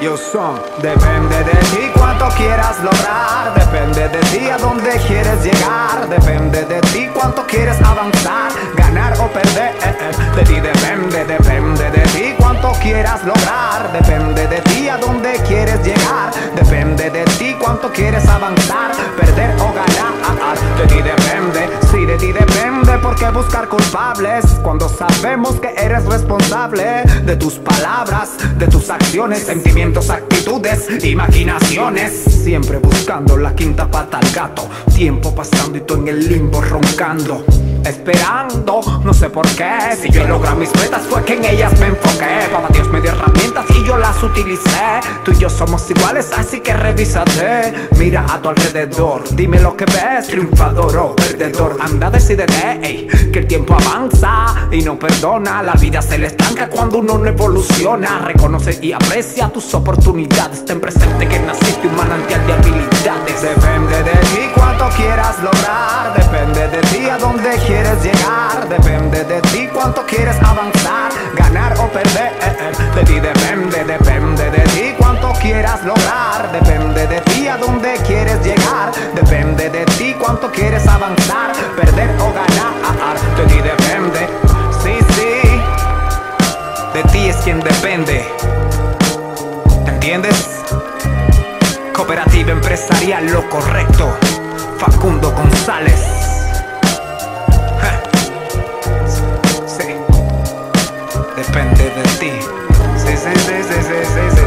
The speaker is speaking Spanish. yo son. Depende de ti cuánto quieras lograr, depende de ti a dónde quieres llegar, depende de ti cuánto quieres avanzar, ganar o perder. De ti depende, depende de ti cuánto quieras lograr, depende de ti a dónde quieres llegar, depende de ti cuánto quieres avanzar, perder o ganar. De ti depende, sí, de ti depende, porque buscar culpables cuando sabemos que eres responsable de tus palabras, de tus acciones, sentimientos, actitudes, imaginaciones. Siempre buscando la quinta pata al gato, tiempo pasando y tú en el limbo roncando, esperando, no sé por qué. Si yo logré mis metas fue que en ellas me enfoqué. Papá Dios me dio herramientas y yo las utilicé. Tú y yo somos iguales, así que revísate. Mira a tu alrededor, dime lo que ves, triunfador o perdedor. Anda, decídete, ey, que el tiempo avanza y no perdona. La vida se le estanca cuando uno no evoluciona. Reconoce y aprecia tus oportunidades, ten presente que naciste un manantial de habilidades. Depende de ti cuánto quieras lograr, depende de ti a dónde quieres llegar, depende de ti cuánto quieres avanzar, ganar o perder. De ti depende, depende de ti cuánto quieras lograr, depende de ti a dónde quieres llegar, depende de ti cuánto quieres avanzar, perder o ganar. De ti depende, sí, sí, de ti es quien depende, ¿te entiendes? Cooperativa Empresarial Lo Correcto, Facundo González. Depende de ti. Sí, sí, sí, sí, sí, sí.